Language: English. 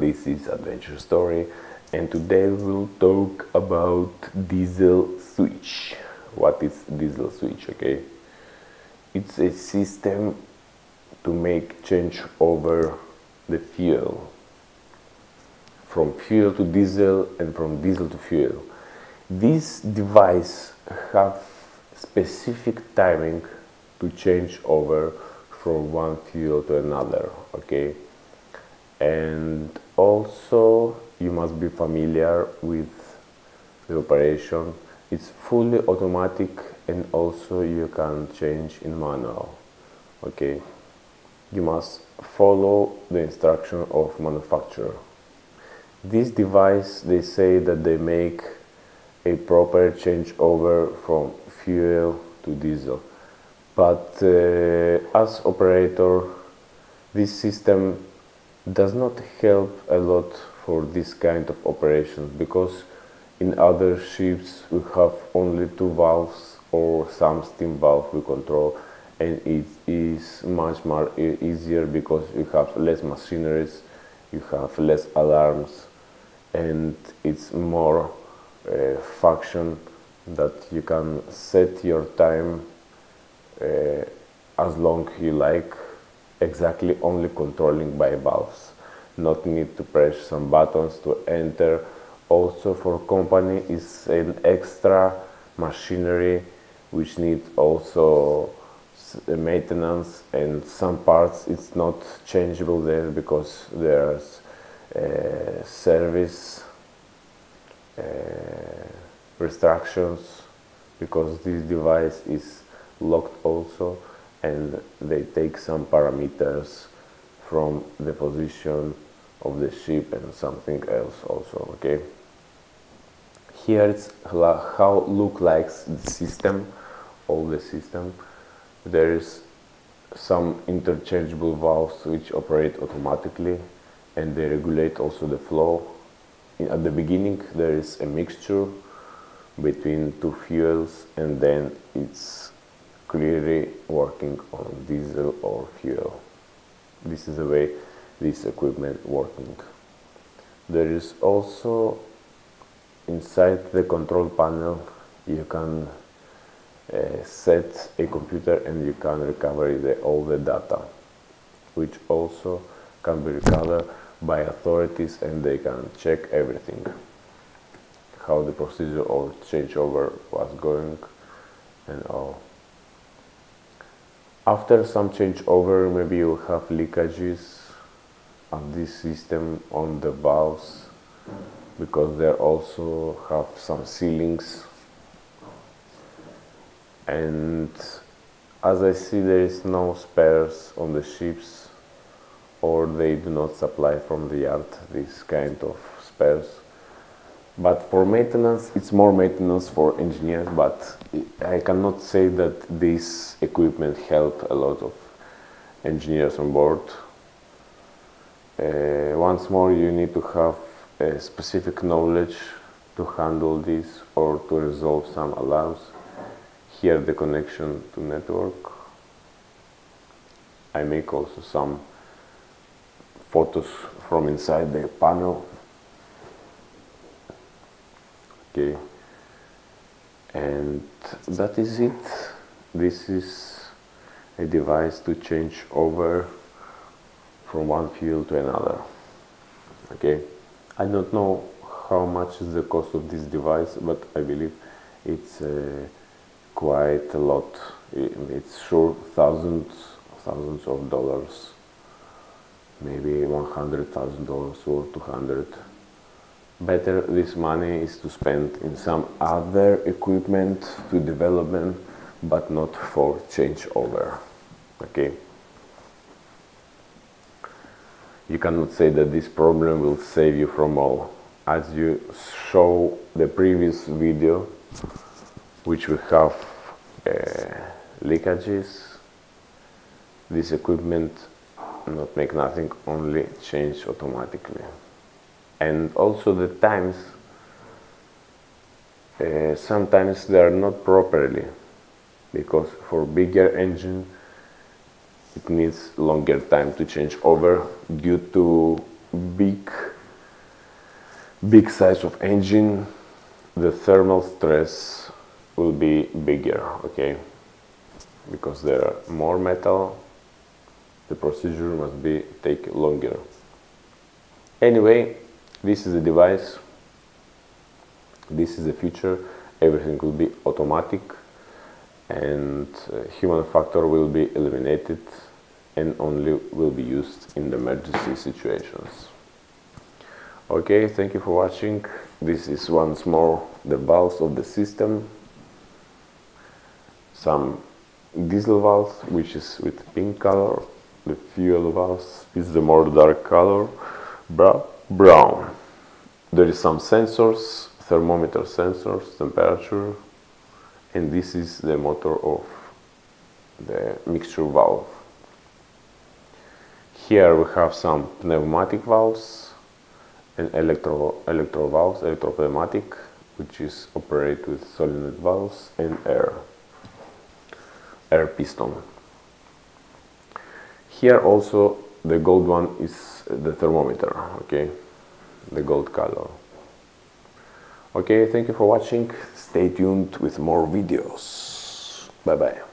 This is Adventure Story, and today we'll talk about Diesel Switch. What is Diesel Switch? Okay, it's a system to make change over the fuel, from fuel to diesel and from diesel to fuel. This device have specific timing to change over from one fuel to another. Okay, and also you must be familiar with the operation. It's fully automatic, and also you can change in manual. Okay, you must follow the instruction of manufacturer. This device, they say that they make a proper changeover from fuel to diesel, but as operator, this system does not help a lot for this kind of operations, because in other ships we have only two valves or some steam valve we control, and it is much more easier because you have less machineries, you have less alarms, and it's more function that you can set your time as long you like, exactly only controlling by valves, not need to press some buttons to enter. Also for company is an extra machinery which need also maintenance, and some parts it's not changeable there because there's service restrictions, because this device is locked also, and they take some parameters from the position of the ship and something else also. Okay, here it's how look like the system, all the system. There is some interchangeable valves which operate automatically, and they regulate also the flow. At the beginning there is a mixture between two fuels, and then it's clearly working on diesel or fuel. This is the way this equipment working. There is also inside the control panel you can set a computer, and you can recover all the data, which also can be recovered by authorities, and they can check everything, how the procedure or changeover was going and all. After some changeover, maybe you have leakages on this system, on the valves, because they also have some sealings. And as I see, there is no spares on the ships, or they do not supply from the yard this kind of spares. But for maintenance, it's more maintenance for engineers, but I cannot say that this equipment helped a lot of engineers on board. Once more, you need to have a specific knowledge to handle this or to resolve some alarms. Here the connection to network. I make also some photos from inside the panel. Okay, and that is it. This is a device to change over from one fuel to another. Okay, I don't know how much is the cost of this device, but I believe it's quite a lot. It's sure thousands of dollars, maybe $100,000 or $200. Better this money is to spend in some other equipment to development, but not for changeover. Okay, you cannot say that this problem will save you from all. As you show the previous video, which we have leakages, this equipment not make nothing, only change automatically. And also the times, sometimes they are not properly, because for bigger engine it needs longer time to change over due to big big size of engine, the thermal stress will be bigger, okay? Because there are more metal, the procedure must be take longer. Anyway, this is the device, this is the future, everything will be automatic and human factor will be eliminated and only will be used in emergency situations. Okay, thank you for watching. This is once more the valves of the system. Some diesel valves, which is with pink color, the fuel valves is the more dark color, brown. There is some sensors, thermometer sensors, temperature, and this is the motor of the mixture valve. Here we have some pneumatic valves and electro valves, electropneumatic, which is operated with solenoid valves and air piston. Here also the gold one is the thermometer, okay, the gold color. Okay, thank you for watching, stay tuned with more videos, bye bye.